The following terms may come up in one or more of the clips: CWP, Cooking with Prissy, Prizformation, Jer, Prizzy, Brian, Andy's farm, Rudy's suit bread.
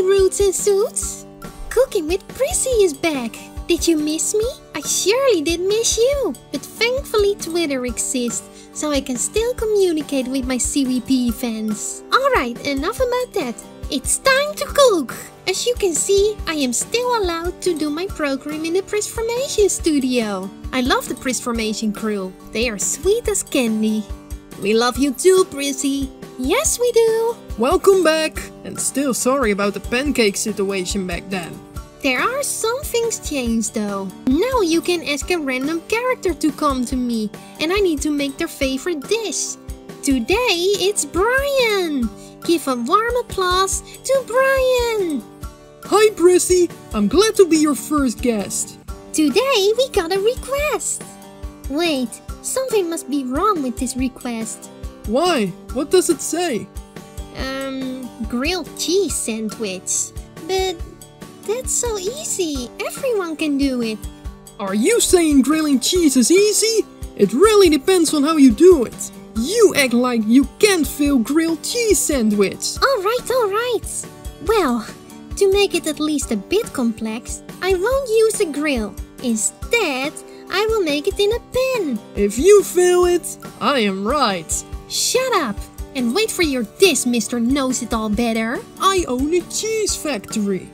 Hey Roots and Suits! Cooking with Prizzy is back! Did you miss me? I surely did miss you! But thankfully Twitter exists, so I can still communicate with my CWP fans. Alright, enough about that. It's time to cook! As you can see, I am still allowed to do my program in the Prizformation studio. I love the Prizformation crew. They are sweet as candy. We love you too, Prizzy. Yes, we do. Welcome back. And still sorry about the pancake situation back then. There are some things changed though. Now you can ask a random character to come to me. And I need to make their favorite dish. Today it's Brian. Give a warm applause to Brian! Hi Prizzy, I'm glad to be your first guest. Today we got a request. Wait, something must be wrong with this request. Why? What does it say? Grilled cheese sandwich. But that's so easy, everyone can do it. Are you saying grilling cheese is easy? It really depends on how you do it. You act like you can't fail grilled cheese sandwich! Alright, alright! Well, to make it at least a bit complex, I won't use a grill. Instead, I will make it in a pan! If you fail it, I am right! Shut up! And wait for your diss, Mr. Knows-It-All Better! I own a cheese factory!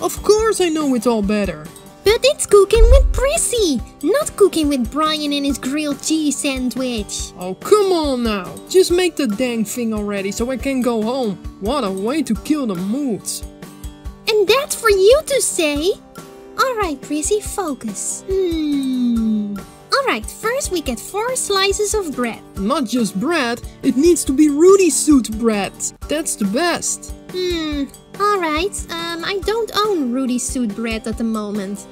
Of course I know it all better! But it's cooking with Prizzy, not cooking with Brian and his grilled cheese sandwich. Oh, come on now. Just make the dang thing already so I can go home. What a way to kill the mood. And that's for you to say. Alright, Prizzy, focus. Alright, first we get 4 slices of bread. Not just bread, it needs to be Rudy's suit bread. That's the best. Alright, I don't own Rudy's suit bread at the moment.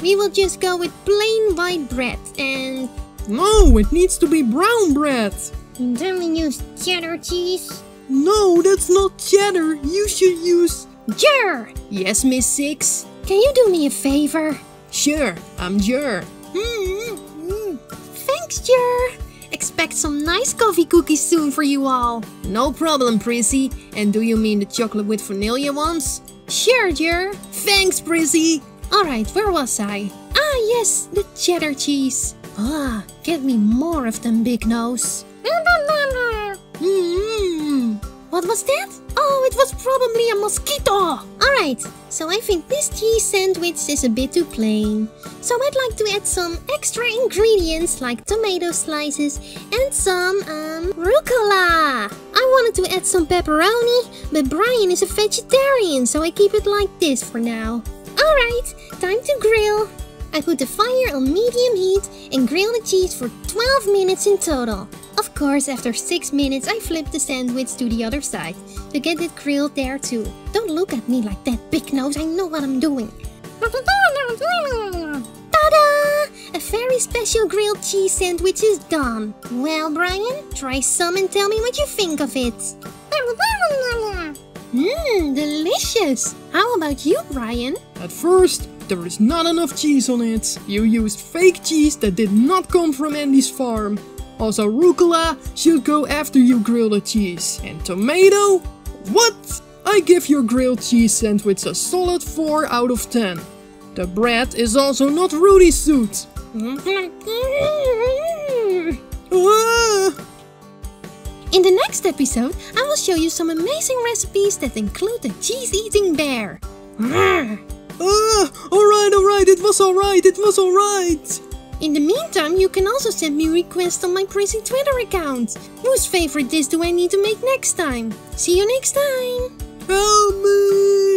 We will just go with plain white bread and... No, it needs to be brown bread! And then we use cheddar cheese? No, that's not cheddar, you should use... Jer! Yes, Miss Six? Can you do me a favor? Sure, I'm Jer. Thanks, Jer! Expect some nice coffee cookies soon for you all. No problem, Prizzy. And do you mean the chocolate with vanilla ones? Sure, Jer. Thanks, Prizzy. Alright, where was I? Ah, yes, the cheddar cheese. Ah, get me more of them, Big Nose. What was that? Oh, it was probably a mosquito! Alright, so I think this cheese sandwich is a bit too plain. So I'd like to add some extra ingredients like tomato slices and some, rucola! I wanted to add some pepperoni, but Brian is a vegetarian, so I keep it like this for now. Alright, time to grill! I put the fire on medium heat and grill the cheese for 12 minutes in total. Of course, after 6 minutes I flip the sandwich to the other side, to get it grilled there too. Don't look at me like that, Big Nose, I know what I'm doing. Ta-da! A very special grilled cheese sandwich is done. Well, Brian, try some and tell me what you think of it. Mmm, delicious! How about you, Brian? At first, there is not enough cheese on it. You used fake cheese that did not come from Andy's farm. Also, rucola should go after you grill the cheese. And tomato? What? I give your grilled cheese sandwich a solid 4 out of 10. The bread is also not Rudy's suit. In the next episode, I will show you some amazing recipes that include the cheese-eating bear. Alright, it was alright. In the meantime, you can also send me requests on my Prizzy Twitter account. Whose favorite dish do I need to make next time? See you next time! Help me!